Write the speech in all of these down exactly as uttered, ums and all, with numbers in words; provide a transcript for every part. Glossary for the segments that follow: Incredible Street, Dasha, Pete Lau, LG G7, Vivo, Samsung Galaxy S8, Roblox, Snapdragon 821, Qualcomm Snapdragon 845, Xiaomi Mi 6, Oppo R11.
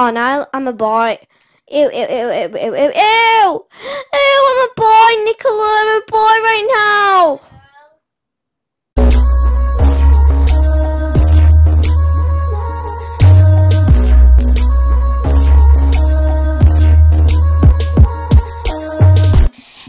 Oh no, I'm a boy. Ew, ew, ew, ew, ew, ew, ew, ew! I'm a boy, Nicola, I'm a boy right now!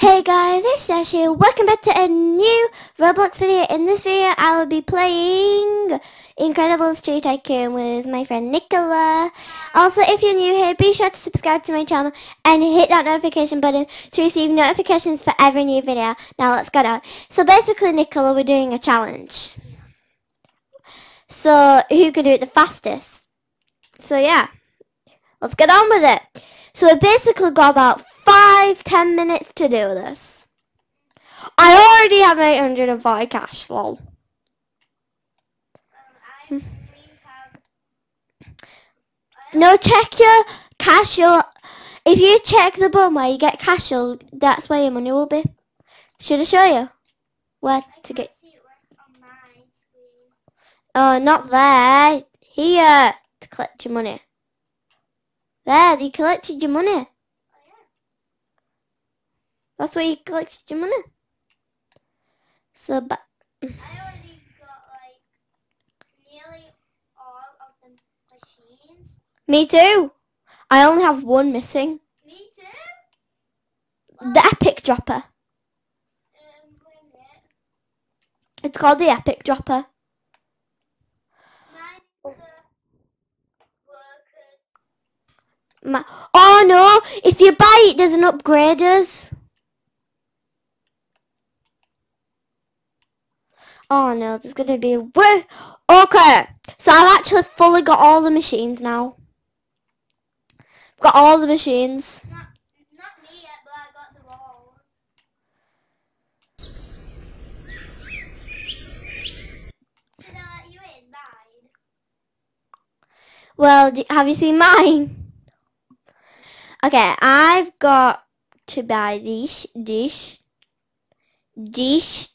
Hey guys, it's Dasha. Welcome back to a new Roblox video. In this video, I will be playing Incredible Street. I came with my friend Nicola. Also, if you're new here, be sure to subscribe to my channel and hit that notification button to receive notifications for every new video. Now let's get on. So basically, Nicola, we're doing a challenge. So who can do it the fastest? So yeah, let's get on with it. So we basically got about five, ten minutes to do this. I already have eight hundred forty cash, lol. Um, have... No, check your cash. Your, if you check the button where you get cash, that's where your money will be. Should I show you where I to get? See it on my screen. Oh, not there. Here to collect your money. There, you collected your money. That's where you collect your money. So, but I already got like nearly all of the machines. Me too. I only have one missing. Me too. Well, the epic dropper. Um, it's called the epic dropper. My, oh no! If you buy it, there's an upgraders. Oh no, there's gonna be a way. Okay, so I've actually fully got all the machines now. I've got all the machines. Not, not me yet, but I got them all. Should I let you in mine? Well, do, have you seen mine? Okay, I've got to buy this, this, this.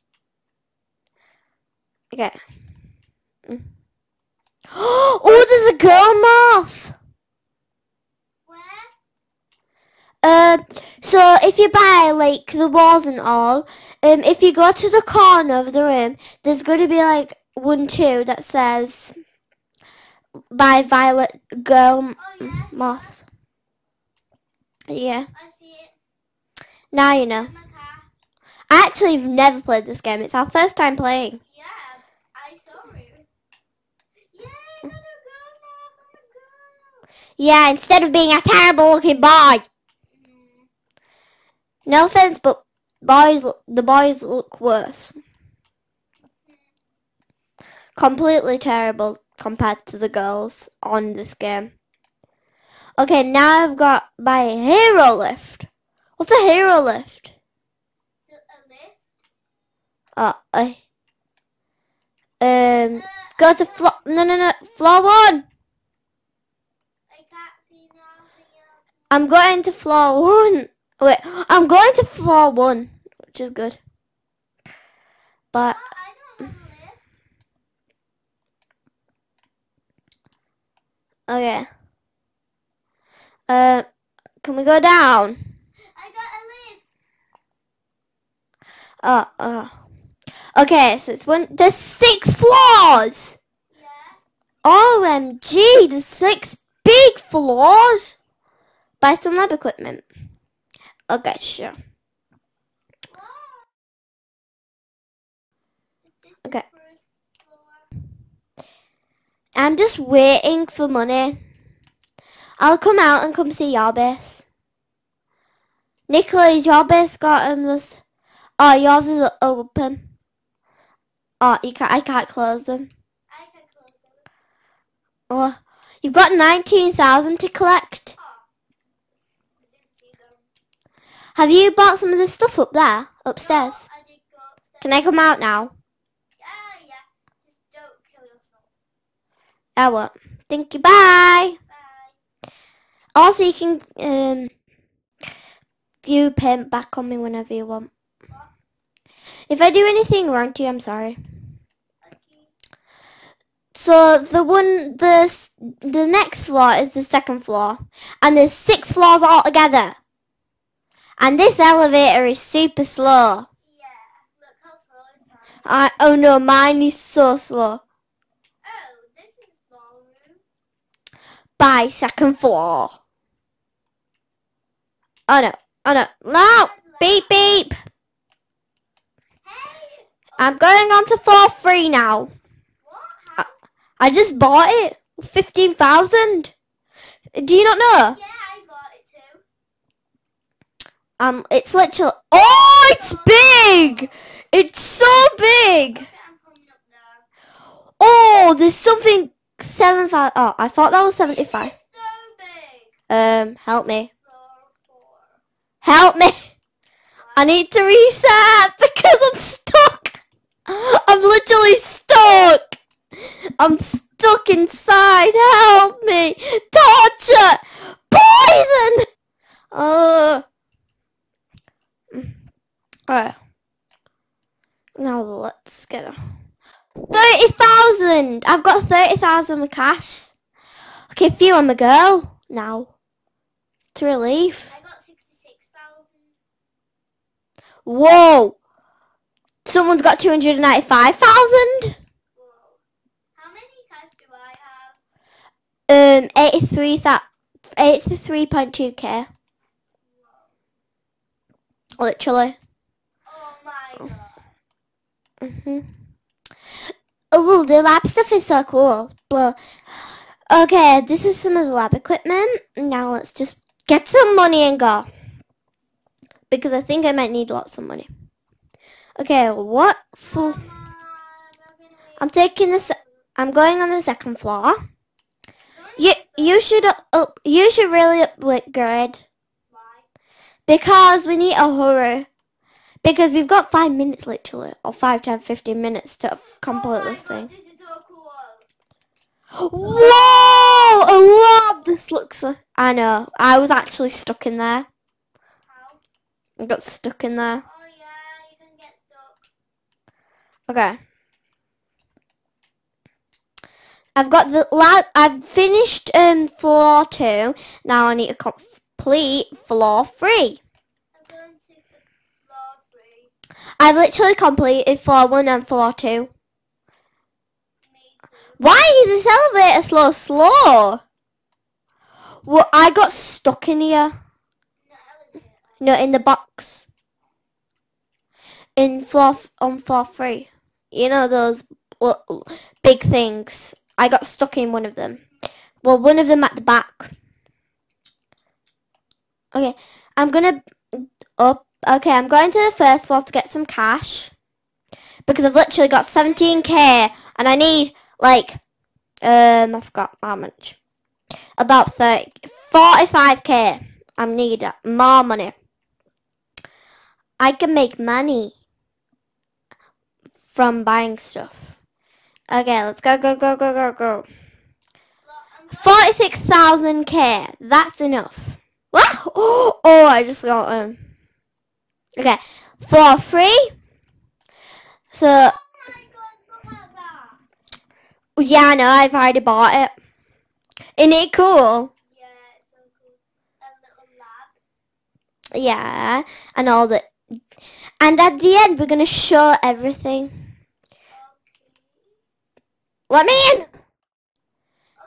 Okay. Mm. Oh, there's a girl moth! Where? Uh, so if you buy, like, the walls and all, um, if you go to the corner of the room, there's going to be, like, one, two that says, by Violet Girl oh, yeah. Moth. Yeah. I see it. Now you know. I actually have never played this game. It's our first time playing. Yeah. Yeah, instead of being a terrible looking boy. Mm. No offense, but boys, look, the boys look worse. Mm. Completely terrible compared to the girls on this game. Okay, now I've got my hero lift. What's a hero lift? A lift? Uh, I, um, uh, go to floor, no, no, no, floor one. I'm going to floor one. Wait, I'm going to floor one, which is good. But oh, I don't okay. Uh, can we go down? I got a lift. Oh, oh. Okay, so it's one. There's six floors. Yeah. O M G, there's six big floors. Buy some lab equipment. Okay, sure. Okay. I'm just waiting for money. I'll come out and come see your base. Nicola, is your base got um this? Oh, yours is open. Oh, you can't. I can't close them. I can close them. Oh, you've got nineteen thousand to collect. Have you bought some of the stuff up there, upstairs? No, I did go upstairs. Can I come out now? Yeah, yeah. Just don't kill yourself. I won't. Thank you. Bye. Bye. Also, you can um, view paint back on me whenever you want. What? If I do anything wrong to you, I'm sorry. Okay. So the one, the the next floor is the second floor. And there's six floors all together. And this elevator is super slow. Yeah, look how slow it is. I, oh no, mine is so slow. Oh, this is a small room. By second floor. Oh no, oh no, no! Beep, beep! Hey! I'm going on to floor three now. What? I, I just bought it. fifteen thousand. Do you not know? Yeah, I bought it too. Um, it's literally... Oh, it's big! It's so big! Oh, there's something... seven thousand... Oh, I thought that was seventy-five. It's so big! Um, help me. Help me! I need to reset because I'm stuck! I'm literally stuck! I'm stuck inside! Help me! Torture! Poison! Uh. Alright. Now let's get on. thirty thousand! I've got thirty thousand with cash. Okay, phew, I'm a girl now. To relief. Whoa! Someone's got two hundred and ninety-five thousand. How many cash do I have? Um, eighty-three that eighty-three point two k. Literally. Oh my god. Mhm. Oh, the lab stuff is so cool. Blah. Okay, this is some of the lab equipment. Now let's just get some money and go. Because I think I might need lots of money. Okay, what floor? I'm taking this. I'm going on the second floor. You you should up, up. You should really upgrade. Why? Because we need a hurry. Because we've got five minutes literally, or five to fifteen minutes to complete this thing. Whoa! I love this looks. I know. I was actually stuck in there. I got stuck in there. Oh yeah, you can get stuck. Okay. I've got the lab. I've finished um floor two. Now I need to complete floor three. I'm going to floor three. I've literally completed floor one and floor two. Me too. Why is this elevator slow? Slow. Well, I got stuck in here. No, in the box. In floor f on floor three, you know those big things. I got stuck in one of them. Well, one of them at the back. Okay, I'm gonna up. Okay, I'm going to the first floor to get some cash because I've literally got seventeen K and I need like um I forgot how much. About thirty, forty-five K. I need more money. I can make money from buying stuff. Okay, let's go, go, go, go, go, go. forty-six thousand K. That's enough. What? Oh, oh, I just got um. Okay, for free. So. Oh my God, look at that. Yeah, I know. I've already bought it. Isn't it cool? Yeah, and all the, and at the end we're gonna show everything. Okay. Let me in. Okay.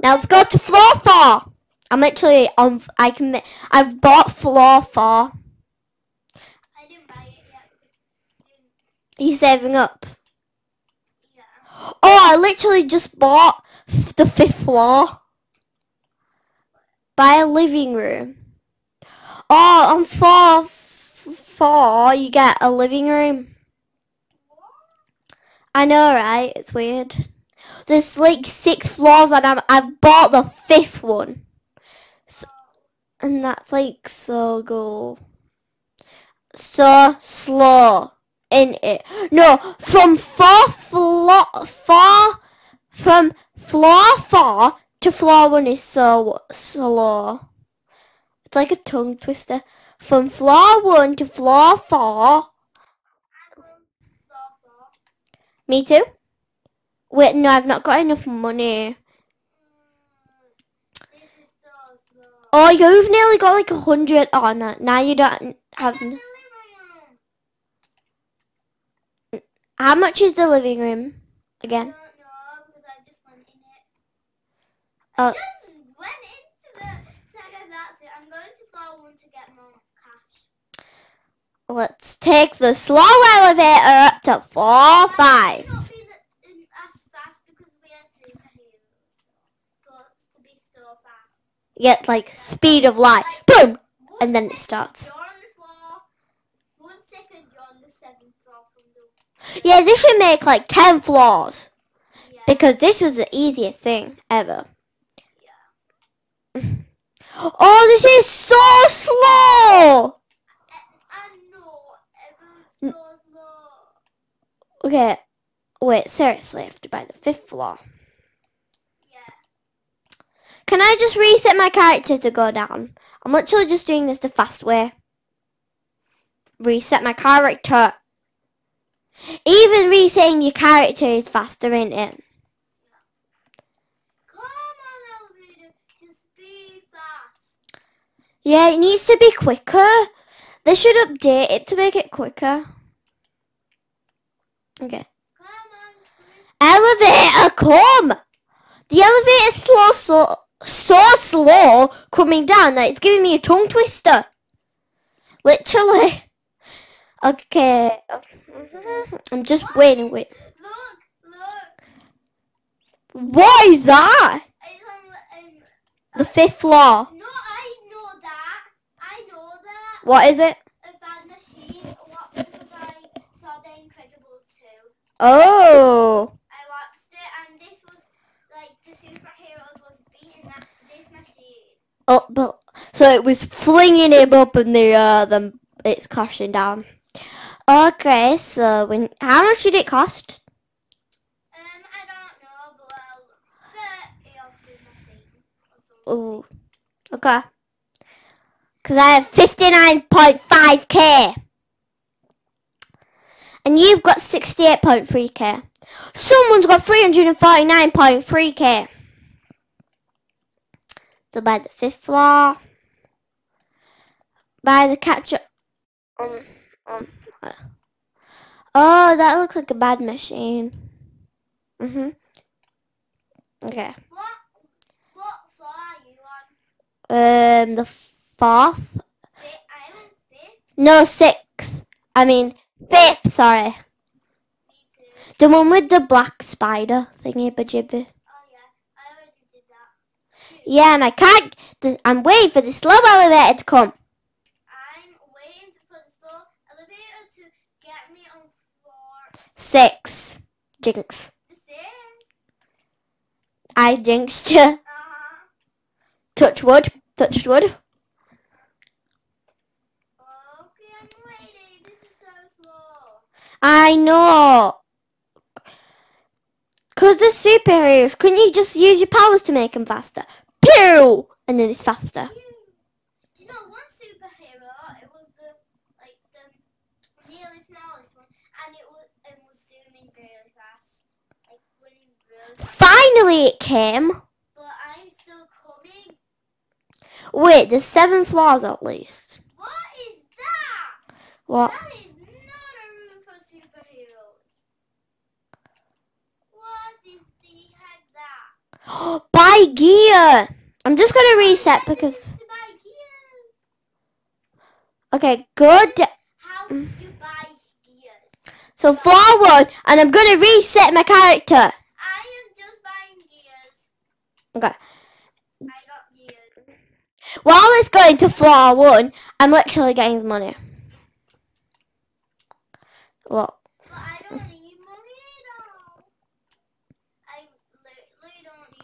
Now let's go to floor four. I'm literally on. I can. I've bought floor four. I didn't buy it yet. Are you saving up? Yeah. Oh, I literally just bought the fifth floor. Buy a living room. Oh, on floor four, you get a living room. I know, right? It's weird. There's like six floors, and I'm, I've bought the fifth one. So, and that's like so cool. So slow, isn't it? No, from four floor, four, from floor four to floor one is so slow. It's like a tongue twister. From floor one to floor four. Me too. Wait, no, I've not got enough money. Oh, you've nearly got like a hundred on it. Now you don't have... How much is the living room again? I uh, just went into the side of that thing. I'm going to floor one to get more cash. Let's take the slow elevator up to floor five. Not be the, um, as fast because we are superheroes, but to be so fast. Yeah, like speed of light. Like, boom, and then it starts. You're on the floor. One second, you're on the seventh floor from the. Yeah, this should make like ten floors, yeah. Because this was the easiest thing ever. Oh, this is so slow! I, I know, it was so slow. Okay, wait, seriously, I have to buy the fifth floor. Yeah. Can I just reset my character to go down? I'm literally just doing this the fast way. Reset my character. Even resetting your character is faster, ain't it? Yeah, it needs to be quicker. They should update it to make it quicker. Okay. Elevator, come! The elevator's slow, so, so slow coming down that it's giving me a tongue twister. Literally. Okay. I'm just what? waiting. Wait. Look, look. What is that? Um, um, the fifth floor. No. What is it? A bad machine. What? Because I saw the Incredible two. Oh. I watched it, and this was like the superheroes was beating that this machine. Oh, but so it was flinging him up in the uh, then it's crashing down. Okay, so when how much did it cost? Um, I don't know, but well, thirty or something. Oh. Okay. Because I have fifty-nine point five K. And you've got sixty-eight point three K. Someone's got three hundred forty-nine point three K. So by the fifth floor. By the capture. Um, um, oh, that looks like a bad machine. Mm-hmm. Okay. What, what floor are you on? Um, the... Fourth? I'm on fifth. No, sixth. I mean, fifth, sorry. Me too. The one with the black spider thingy bajibby. Oh, yeah. I already did that. Yeah, and I can't... I'm waiting for the slow elevator to come. I'm waiting for the slow elevator to get me on floor... Six. Jinx. The same. I jinxed you. Uh-huh. Touch wood. Touched wood. I know. Because they're superheroes. Couldn't you just use your powers to make them faster? Pew! And then it's faster. Pew. Do you know one superhero? It was the, like, the really smallest one. And it was, it was zooming really fast. Like, running really fast. Finally it came. But I'm still coming. Wait, there's seven floors at least. What is that? What? That is buy gear. I'm just gonna reset because. To buy gear. Okay, good. How do you buy gear? So forward, and I'm gonna reset my character. I am just buying gears. Okay. I got gears. While it's going to floor one, I'm literally getting money. Look. But I don't need money though. I literally don't.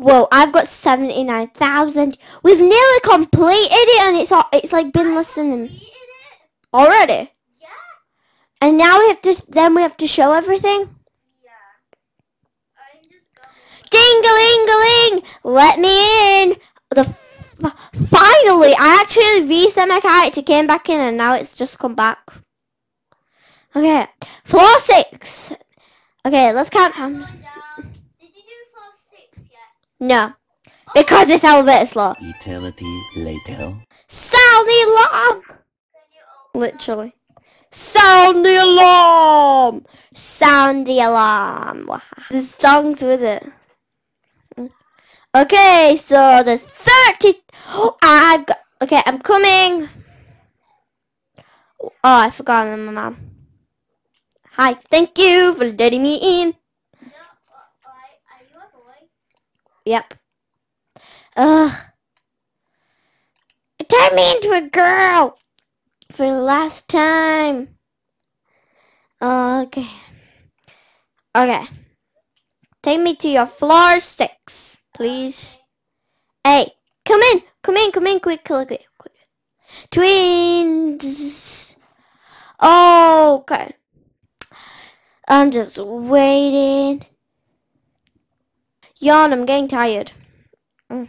Whoa, I've got seventy-nine thousand. We've nearly completed it, and it's it's like been I less than it. Already? Yeah. And now we have to then we have to show everything? Yeah. I'm just going. Ding-a-ling-a-ling! Let me in. The f finally I actually reset my character, came back in, and now it's just come back. Okay. Floor six. Okay, let's count how many. No. Because it's elevator slot. Eternity later. Sound the alarm! Literally. Sound the alarm! Sound the alarm! There's songs with it. Okay, so there's thirty. Oh, I've got. Okay, I'm coming. Oh, I forgot I'm my mum. Hi, thank you for letting me in. No, uh, are you on the way? Yep. Ugh. It turned me into a girl for the last time. Okay. Okay. Take me to your floor six, please. Hey, come in, come in, come in, quick, quick, quick. Twins. Oh, okay. I'm just waiting. Yawn, I'm getting tired. Mm.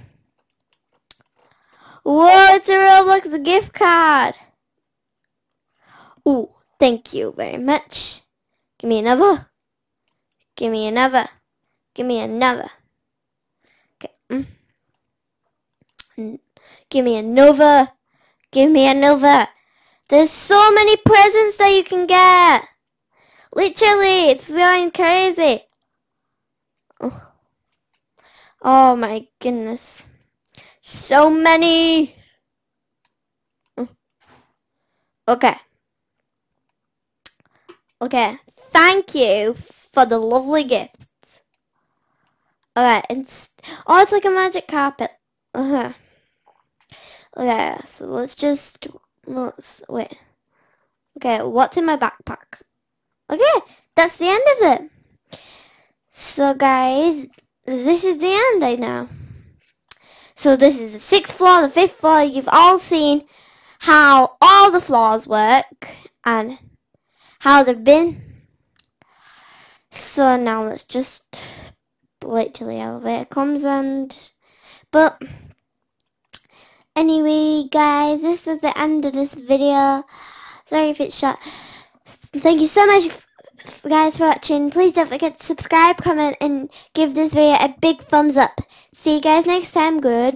Whoa, it's a Roblox gift card. Ooh, thank you very much. Give me another. Give me another. Give me another. Okay. Mm. Give me another. Give me another. There's so many presents that you can get. Literally, it's going crazy. Oh, oh my goodness. So many. Oh. Okay. Okay. Thank you for the lovely gifts. Alright. Oh, it's like a magic carpet. Uh-huh. Okay, so let's just, let's, wait. Okay, what's in my backpack? Okay, that's the end of it. So guys, this is the end right now. So this is the sixth floor, the fifth floor. You've all seen how all the floors work and how they've been. So now let's just wait till the elevator comes and, but... Anyway, guys, this is the end of this video. Sorry if it's short. Thank you so much, guys, for watching. Please don't forget to subscribe, comment, and give this video a big thumbs up. See you guys next time. Goodbye.